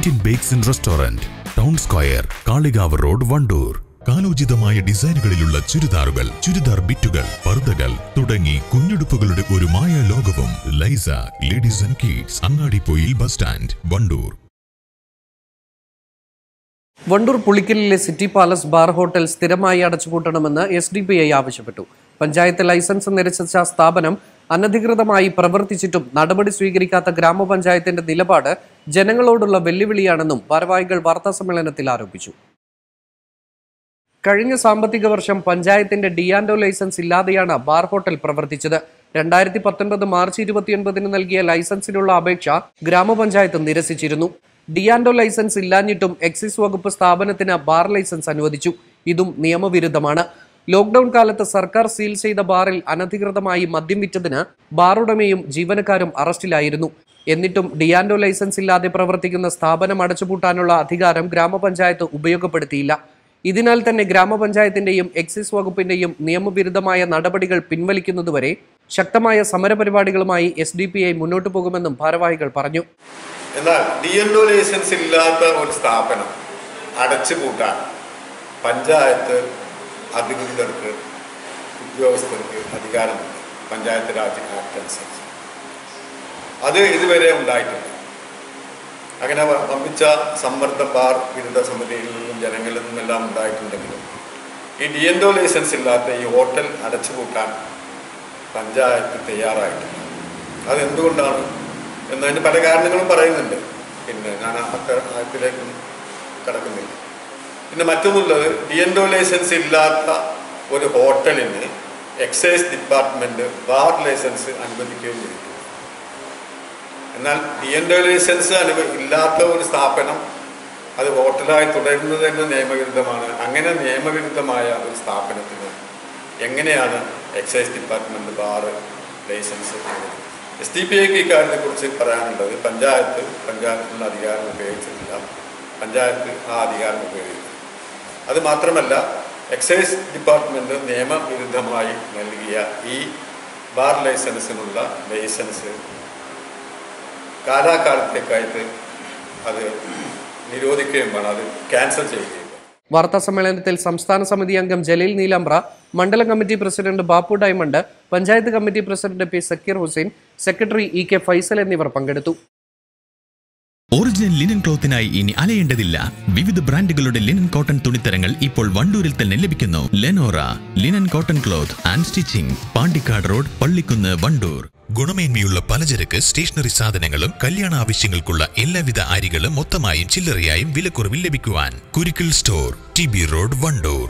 Indian Bakes and Restaurant, Town Square, Kaligav Road, Vondoor. കാലോചിതമായ ഡിസൈനുകളിലുള്ള ചുരിദാറുകൾ, churidar ബിറ്റുകൾ, പർദ്ദകൾ തുടങ്ങി കുഞ്ഞുടുപ്പുകളുടെ ഒരു മായ ലോകവും ലൈസ ലേഡീസ് ആൻഡ് കിഡ്സ്, അങ്ങാടിപ്പോയിൽ ബസ് സ്റ്റാൻഡ്, വണ്ടൂർ. വണ്ടൂർ പുളിക്കലിലെ സിറ്റി പാലസ് ബാർ ഹോട്ടൽ സ്ഥിരമായി അടച്ചുപൂട്ടണമെന്ന് SDPI ആവശ്യപ്പെട്ടു. പഞ്ചായത്ത് ലൈസൻസ് നിരസിച്ച സ്ഥാപനം അനധികൃതമായി പ്രവർത്തിച്ചിട്ടും നടപടി സ്വീകരിക്കാത്ത ഗ്രാമപഞ്ചായത്തിന്റെ നിലപാട് ജനങ്ങളോടുള്ള വെല്ലുവിളിയാണെന്നും ഭാരവാഹികൾ വാർത്താ സമ്മേളനത്തിൽ ആരോപിച്ചു. കഴിഞ്ഞ സാമ്പത്തിക വർഷം പഞ്ചായത്തിന്റെ D&O ലൈസൻസ് ഇല്ലാതെയാണ് ബാർ ഹോട്ടൽ പ്രവർത്തിച്ചത്. 2019 മാർച്ച് 29 നൽകിയ ലൈസൻസിനുള്ള അപേക്ഷ ഗ്രാമപഞ്ചായത്ത് നിരസിച്ചിരുന്നു. D&O ലൈസൻസ് ഇല്ലാഞ്ഞിട്ടും എക്സൈസ് വകുപ്പ് സ്ഥാപനത്തിന് ബാർ ലൈസൻസ് അനുവദിച്ചു. ഇതും നിയമവിരുദ്ധമാണ്. ലോക്ക്ഡൌൺ കാലത്ത് സർക്കാർ സീൽ ചെയ്ത ബാറിൽ അനധികൃതമായി മദ്യം വിറ്റതിന് ബാറുടമയും ജീവനക്കാരും അറസ്റ്റിലായിരുന്നു. എന്നിട്ടും D&O ലൈസൻസ് ഇല്ലാതെ പ്രവർത്തിക്കുന്ന സ്ഥാപനം അടച്ചുപൂട്ടാനുള്ള അധികാരം ഗ്രാമപഞ്ചായത്ത് ഉപയോഗപ്പെടുത്തിയില്ല. ഇതിനാൽ തന്നെ ഗ്രാമപഞ്ചായത്തിന്റെയും എക്സൈസ് വകുപ്പിന്റെയും നിയമവിരുദ്ധമായ നടപടികൾ പിൻവലിക്കുന്നതുവരെ ശക്തമായ സമരപരിപാടികളുമായി SDPI മുന്നോട്ടു പോകുമെന്നും ഭാരവാഹികൾ പറഞ്ഞു. എന്നാൽ D&O ലൈസൻസ് ഇല്ലാത്ത ഒരു സ്ഥാപനം അടച്ചുപൂട്ടാൻ പഞ്ചായത്ത് അധികൃതർക്ക്, ഉദ്യോഗസ്ഥർക്ക് അധികാരമുണ്ട്. പഞ്ചായത്ത് രാജ് ആക്ട് അനുസരിച്ച് അത് ഇതുവരെ ഉണ്ടായിട്ടുണ്ട്. അങ്ങനെ വമ്പിച്ച സമ്മർദ്ദ ബാർ വിരുദ്ധ സമിതിയിൽ നിന്നും ജനങ്ങളിൽ നിന്നെല്ലാം ഉണ്ടായിട്ടുണ്ടെങ്കിലും ഈ D&O ലൈസൻസ് ഇല്ലാത്ത ഈ ഹോട്ടൽ അടച്ചുപൂട്ടാൻ പഞ്ചായത്ത് തയ്യാറായിട്ടില്ല. അതെന്തുകൊണ്ടാണ് എന്നതിന് പല കാരണങ്ങളും പറയുന്നുണ്ട്. പിന്നെ ഞാൻ അക്കാര്യത്തിലേക്കൊന്നും കടക്കുന്നില്ല. പിന്നെ മറ്റൊന്നുള്ളത്, D&O ലൈസൻസ് ഇല്ലാത്ത ഒരു ഹോട്ടലിന് എക്സൈസ് ഡിപ്പാർട്ട്മെൻറ്റ് ബാർ ലൈസൻസ് അനുവദിക്കുകയും ചെയ്തു. എന്നാൽ D&O ലൈസൻസ് ഇല്ലാത്ത ഒരു സ്ഥാപനം അത് ഹോട്ടലായി തുടരുന്നത് തന്നെ നിയമവിരുദ്ധമാണ്. അങ്ങനെ നിയമവിരുദ്ധമായ ഒരു സ്ഥാപനത്തിന് എങ്ങനെയാണ് എക്സൈസ് ഡിപ്പാർട്ട്മെൻറ്റ് ബാർ ലൈസൻസ്? SDPIക്ക് ഇക്കാര്യത്തെക്കുറിച്ച് പറയാനുള്ളത്, പഞ്ചായത്തിനുള്ള അധികാരം ഉപയോഗിച്ചിട്ടില്ല. പഞ്ചായത്ത് ആ അധികാരം ഉപയോഗിക്കും. അത് മാത്രമല്ല, എക്സൈസ് ഡിപ്പാർട്ട്മെൻറ്റ് നിയമവിരുദ്ധമായി നൽകിയ ഈ ബാർ ലൈസൻസിനുള്ള ലൈസൻസ് കാലാകാലത്തേക്കായിട്ട് അത് നിരോധിക്കുകയും വേണം, അത് ക്യാൻസൽ ചെയ്യുകയും. വാർത്താ സമ്മേളനത്തിൽ സംസ്ഥാന സമിതി അംഗം ജലീൽ നീലാമ്പ്ര, മണ്ഡലം committee president Bappu diamond, panchayat committee president P Zakir Hussain, secretary EK Faisal എന്നിവർ പങ്കെടുത്തു. ഒറിജിനൽ ലിനൻ ക്ലോത്തിനായി ഇനി അലയേണ്ടതില്ല. വിവിധ ബ്രാൻഡുകളുടെ ലിനൻ കോട്ടൺ തുണിത്തരങ്ങൾ ഇപ്പോൾ വണ്ടൂരിൽ തന്നെ ലഭിക്കുന്നു. Lenora linen cotton cloth and stitching, Pandikkad road, Pallikkunnu, Wandoor. ഗുണമേന്മയുള്ള പലചരക്ക്, സ്റ്റേഷനറി സാധനങ്ങളും കല്യാണ ആവശ്യങ്ങൾക്കുള്ള എല്ലാവിധ അരികളും മൊത്തമായും ചില്ലറയായും വിലക്കുറവിൽ ലഭിക്കുവാൻ Kurikkal store, TB road, Wandoor.